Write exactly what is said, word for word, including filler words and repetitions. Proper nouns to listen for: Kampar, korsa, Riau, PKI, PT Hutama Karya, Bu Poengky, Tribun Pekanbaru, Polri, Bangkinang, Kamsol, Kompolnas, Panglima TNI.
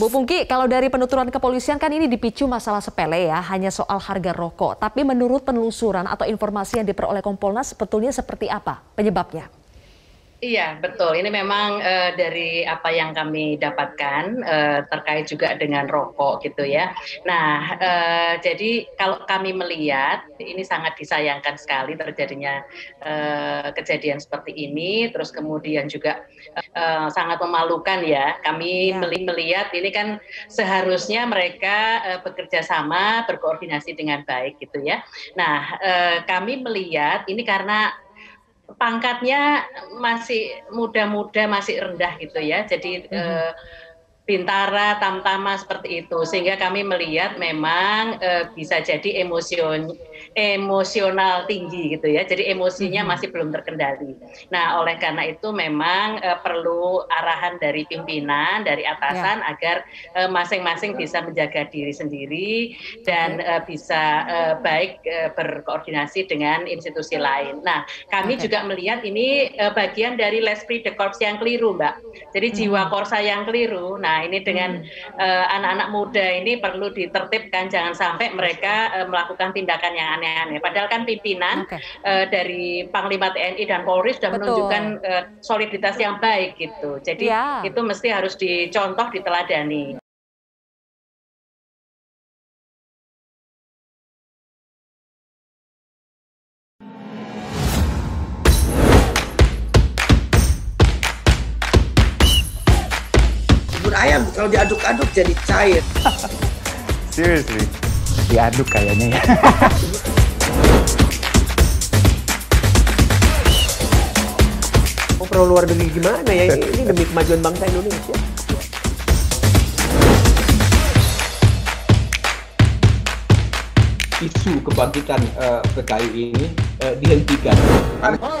Bu Poengky, kalau dari penuturan kepolisian kan ini dipicu masalah sepele ya, hanya soal harga rokok. Tapi menurut penelusuran atau informasi yang diperoleh Kompolnas, sebetulnya seperti apa penyebabnya? Iya, betul. Ini memang uh, dari apa yang kami dapatkan uh, terkait juga dengan rokok gitu ya. Nah, uh, jadi kalau kami melihat ini sangat disayangkan sekali terjadinya uh, kejadian seperti ini. Terus kemudian juga uh, sangat memalukan ya. Kami ya. melihat ini kan seharusnya mereka uh, bekerja sama, berkoordinasi dengan baik gitu ya. Nah, uh, kami melihat ini karena pangkatnya masih muda-muda, masih rendah gitu ya. Jadi mm-hmm. eh, bintara, tamtama seperti itu. Sehingga kami melihat memang eh, bisa jadi emosion, emosional tinggi gitu ya. Jadi emosinya mm-hmm. masih belum terkendali. Nah, oleh karena itu memang eh, perlu arahan dari pimpinan, dari atasan yeah. agar eh, masing-masing bisa menjaga diri sendiri dan mm-hmm. eh, bisa eh, baik eh, berkoordinasi dengan institusi lain. Nah, kami okay. juga melihat ini eh, bagian dari l'esprit de corps yang keliru, Mbak. Jadi mm-hmm. jiwa korsa yang keliru. Nah, Nah, ini dengan anak-anak hmm. uh, muda ini perlu ditertibkan, jangan sampai mereka uh, melakukan tindakan yang aneh-aneh. Padahal kan pimpinan okay. uh, dari Panglima T N I dan Polri sudah Betul. menunjukkan uh, soliditas yang baik gitu. Jadi ya. itu mesti harus dicontoh, diteladani. Ayam kalau diaduk-aduk jadi cair. Seriously, diaduk kayaknya ya. Oh, perlu luar negeri gimana ya? Ini demi kemajuan bangsa Indonesia. Isu kebangkitan uh, P K I ini uh, dihentikan. Oh.